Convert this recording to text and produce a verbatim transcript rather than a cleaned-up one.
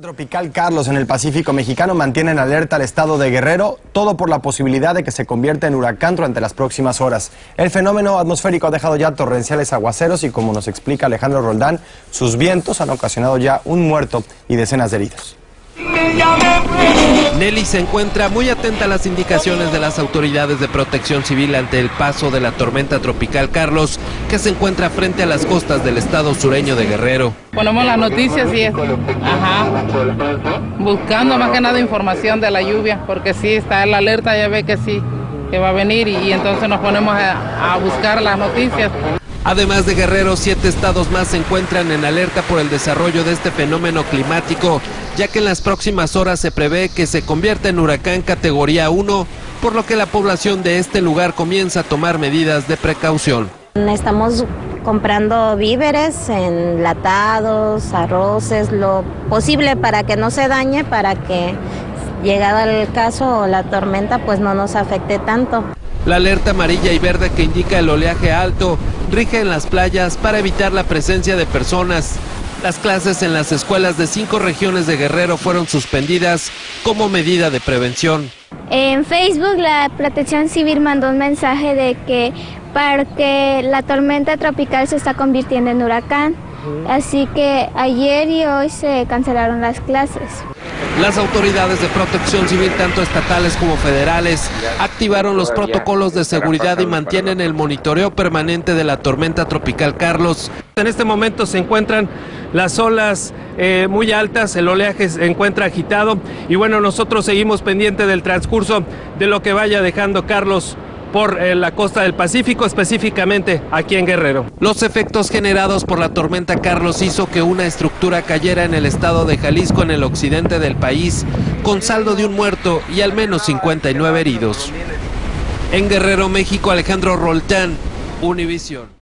Tropical Carlos en el Pacífico mexicano mantiene en alerta al estado de Guerrero, todo por la posibilidad de que se convierta en huracán durante las próximas horas. El fenómeno atmosférico ha dejado ya torrenciales aguaceros y, como nos explica Alejandro Roldán, sus vientos han ocasionado ya un muerto y decenas de heridos. Nelly se encuentra muy atenta a las indicaciones de las autoridades de protección civil ante el paso de la tormenta tropical Carlos, que se encuentra frente a las costas del estado sureño de Guerrero. Ponemos las noticias y esto, ajá, buscando más que nada información de la lluvia, porque sí, está en la alerta, ya ve que sí, que va a venir y, y entonces nos ponemos a, a buscar las noticias. Además de Guerrero, siete estados más se encuentran en alerta por el desarrollo de este fenómeno climático, ya que en las próximas horas se prevé que se convierta en huracán categoría uno, por lo que la población de este lugar comienza a tomar medidas de precaución. Estamos comprando víveres, enlatados, arroces, lo posible para que no se dañe, para que llegado el caso o la tormenta pues no nos afecte tanto. La alerta amarilla y verde que indica el oleaje alto rige en las playas para evitar la presencia de personas. Las clases en las escuelas de cinco regiones de Guerrero fueron suspendidas como medida de prevención. En Facebook la Protección Civil mandó un mensaje de que porque la tormenta tropical se está convirtiendo en huracán, así que ayer y hoy se cancelaron las clases. Las autoridades de protección civil, tanto estatales como federales, activaron los protocolos de seguridad y mantienen el monitoreo permanente de la tormenta tropical Carlos. En este momento se encuentran las olas eh, muy altas, el oleaje se encuentra agitado y bueno, nosotros seguimos pendiente del transcurso de lo que vaya dejando Carlos por eh, la costa del Pacífico, específicamente aquí en Guerrero. Los efectos generados por la tormenta Carlos hizo que una estructura cayera en el estado de Jalisco, en el occidente del país, con saldo de un muerto y al menos cincuenta y nueve heridos. En Guerrero, México, Alejandro Roldán, Univision.